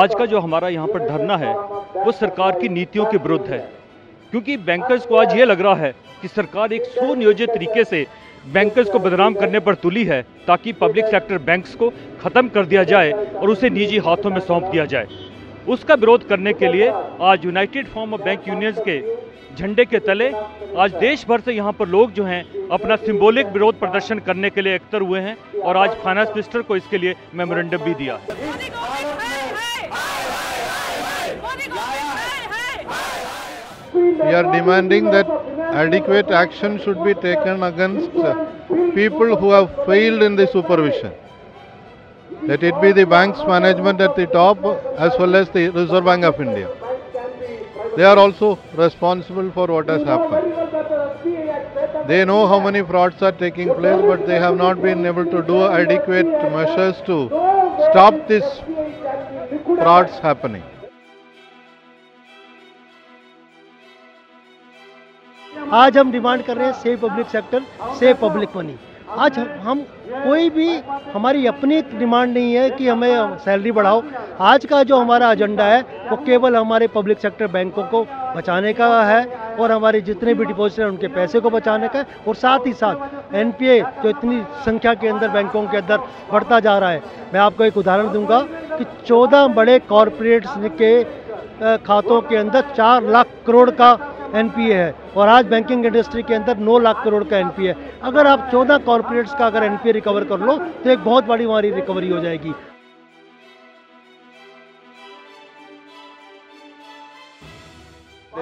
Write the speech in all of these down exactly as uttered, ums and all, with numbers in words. आज का जो हमारा यहाँ पर धरना है वो सरकार की नीतियों के विरुद्ध है, क्योंकि बैंकर्स को आज ये लग रहा है कि सरकार एक सुनियोजित तरीके से बैंकर्स को बदनाम करने पर तुली है ताकि पब्लिक सेक्टर बैंक्स को ख़त्म कर दिया जाए और उसे निजी हाथों में सौंप दिया जाए। उसका विरोध करने के लिए आज United Forum of Bank Unions के झंडे के तले आज देश भर से यहाँ पर लोग जो हैं अपना सिंबॉलिक विरोध प्रदर्शन करने के लिए एकत्र हुए हैं और आज फाइनेंस मिनिस्टर को इसके लिए मेमोरेंडम भी दिया है। We are demanding that adequate action should be taken against people who have failed in the supervision. Let it be the bank's management at the top as well as the Reserve Bank of India. They are also responsible for what has happened. They know how many frauds are taking place, but they have not been able to do adequate measures to stop these frauds happening. आज हम demand कर रहे हैं safe public sector, safe public money. आज हम कोई भी हमारी अपनी डिमांड नहीं है कि हमें सैलरी बढ़ाओ। आज का जो हमारा एजेंडा है वो केवल हमारे पब्लिक सेक्टर बैंकों को बचाने का है और हमारे जितने भी डिपॉजिटर हैं उनके पैसे को बचाने का है, और साथ ही साथ एन पी ए जो इतनी संख्या के अंदर बैंकों के अंदर बढ़ता जा रहा है। मैं आपको एक उदाहरण दूँगा कि चौदह बड़े कॉरपोरेट्स के खातों के अंदर चार लाख करोड़ का एन पी ए है और आज बैंकिंग इंडस्ट्री के अंदर नौ लाख करोड़ का एन पी ए है। अगर आप चौदह कॉरपोरेट्स का अगर एन पी ए रिकवर कर लो तो एक बहुत बड़ी हमारी रिकवरी हो जाएगी।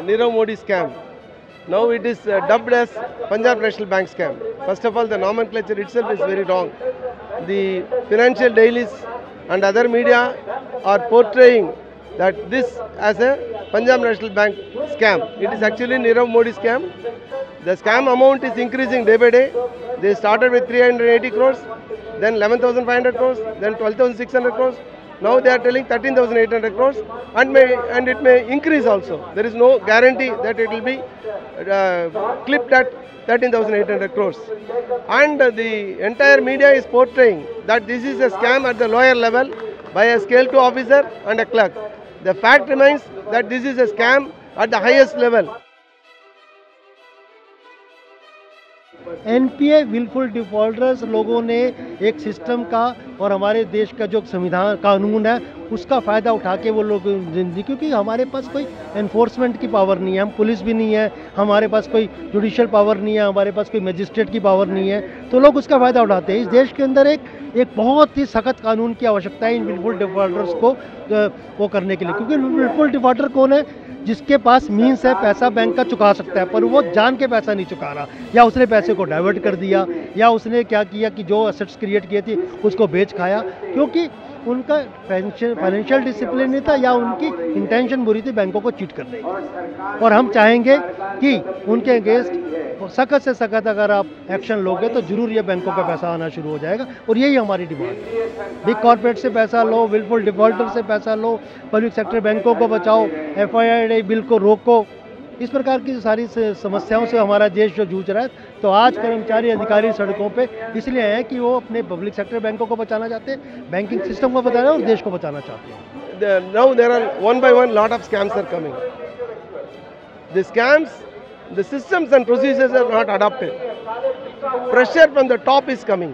Nirav Modi scam, now it is dubbed as Punjab National Bank scam. First of all the nomenclature itself is very wrong. The financial dailies and other media are portraying that this as a Punjab National Bank scam. It is actually Nirav Modi scam. The scam amount is increasing day by day. They started with three hundred eighty crores, then eleven thousand five hundred crores, then twelve thousand six hundred crores. Now they are telling thirteen thousand eight hundred crores and may and it may increase also. There is no guarantee that it will be uh, clipped at thirteen thousand eight hundred crores. And the entire media is portraying that this is a scam at the lawyer level by a scale two officer and a clerk. The fact remains that this is a scam at the highest level. N P A wilful defaulters लोगों ने एक system का और हमारे देश का जो संविधान कानून है उसका फ़ायदा उठा के वो लोग जिंदगी, क्योंकि हमारे पास कोई एनफोर्समेंट की पावर नहीं है, हम पुलिस भी नहीं है, हमारे पास कोई जुडिशल पावर नहीं है, हमारे पास कोई मजिस्ट्रेट की पावर नहीं है, तो लोग उसका फ़ायदा उठाते हैं। इस देश के अंदर एक एक बहुत ही सख्त कानून की आवश्यकता है इन विलफुल डिफॉल्टर्स को वो करने के लिए, क्योंकि विलफुल डिफॉल्टर कौन है? जिसके पास मीन्स है, पैसा बैंक का चुका सकता है, पर वो जान के पैसा नहीं चुका रहा, या उसने पैसे को डाइवर्ट कर दिया, या उसने क्या किया कि जो एसेट्स क्रिएट किए थे उसको बेच खाया क्योंकि उनका फाइनेंशियल डिसिप्लिन नहीं था या उनकी इंटेंशन बुरी थी बैंकों को चीट करने की। और हम चाहेंगे कि उनके अगेंस्ट सख्त से सख्त अगर आप एक्शन लोगे तो जरूर ये बैंकों का पैसा आना शुरू हो जाएगा, और यही हमारी डिमांड है। बिग कॉर्पोरेट से पैसा लो, विलफुल डिफॉल्टर से पैसा लो, पब्लिक सेक्टर बैंकों को बचाओ, एफ आई आर बिल को रोको। इस प्रकार की सारी समस्याओं से हमारा देश जो जूझ रहा है, तो आज कर्मचारी अधिकारी सड़कों पे इसलिए हैं कि वो अपने पब्लिक सेक्टर बैंकों को बचाना चाहते हैं, बैंकिंग सिस्टम को बचाना और देश को बचाना चाहते हैं। Now there are one by one lot of scams are coming. The scams, the systems and procedures are not adopted. Pressure from the top is coming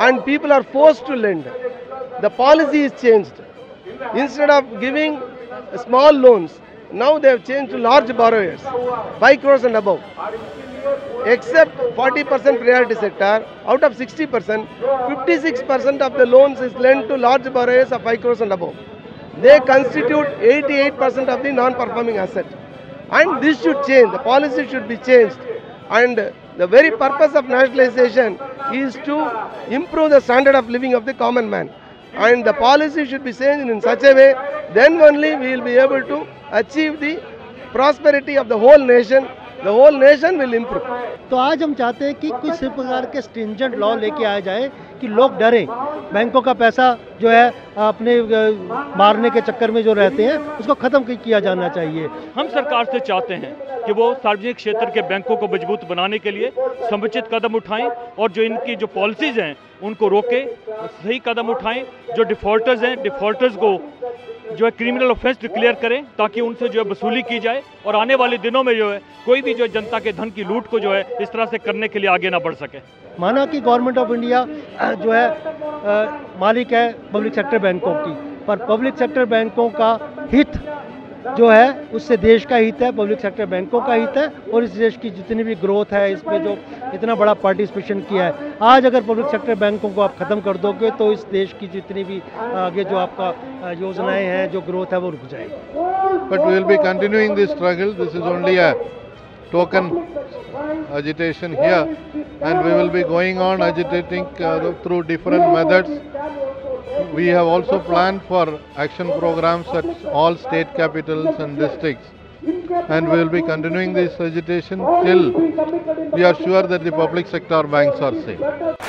and people are forced to lend. The policy is changed. Instead of giving small loans, now they have changed to large borrowers, five crores and above. Except forty percent priority sector, out of sixty percent, fifty-six percent of the loans is lent to large borrowers of five crores and above. They constitute eighty-eight percent of the non-performing asset. And this should change, the policy should be changed. And the very purpose of nationalization is to improve the standard of living of the common man. And the policy should be changed in such a way, then only we will be able to achieve the prosperity of the whole nation. The whole nation will improve. तो आज हम चाहते हैं कि कुछ इस प्रकार के स्ट्रिंजेंट लॉ लेके आए जाए कि लोग डरें, बैंकों का पैसा जो है अपने मारने के चक्कर में जो रहते हैं उसको खत्म किया जाना चाहिए। हम सरकार से चाहते हैं कि वो सार्वजनिक क्षेत्र के बैंकों को मजबूत बनाने के लिए समुचित कदम उठाएं और जो इनकी जो पॉलिसीज़ हैं उनको रोकें, सही कदम उठाएं। जो डिफ़ॉल्टर्स हैं डिफ़ॉल्टर्स को जो है क्रिमिनल ऑफेंस डिक्लेयर करें ताकि उनसे जो है वसूली की जाए और आने वाले दिनों में जो है कोई भी जो जनता के धन की लूट को जो है इस तरह से करने के लिए आगे ना बढ़ सके। माना कि गवर्नमेंट ऑफ इंडिया जो है आ, मालिक है पब्लिक सेक्टर बैंकों की, पर पब्लिक सेक्टर बैंकों का हित जो है उससे देश का हित है, पब्लिक सेक्टर बैंकों का हित है और इस देश की जितनी भी ग्रोथ है इस पे जो इतना बड़ा पार्टिसिपेशन किया है। आज अगर पब्लिक सेक्टर बैंकों को आप ख़त्म कर दोगे तो इस देश की जितनी भी आगे जो आपका योजनाएं हैं, जो ग्रोथ है वो रुक जाएगी। But we will be continuing this struggle, this is only a token agitation here and we will be going on agitating uh, through different methods. We have also planned for action programs at all state capitals and districts and we will be continuing this agitation till we are sure that the public sector banks are safe.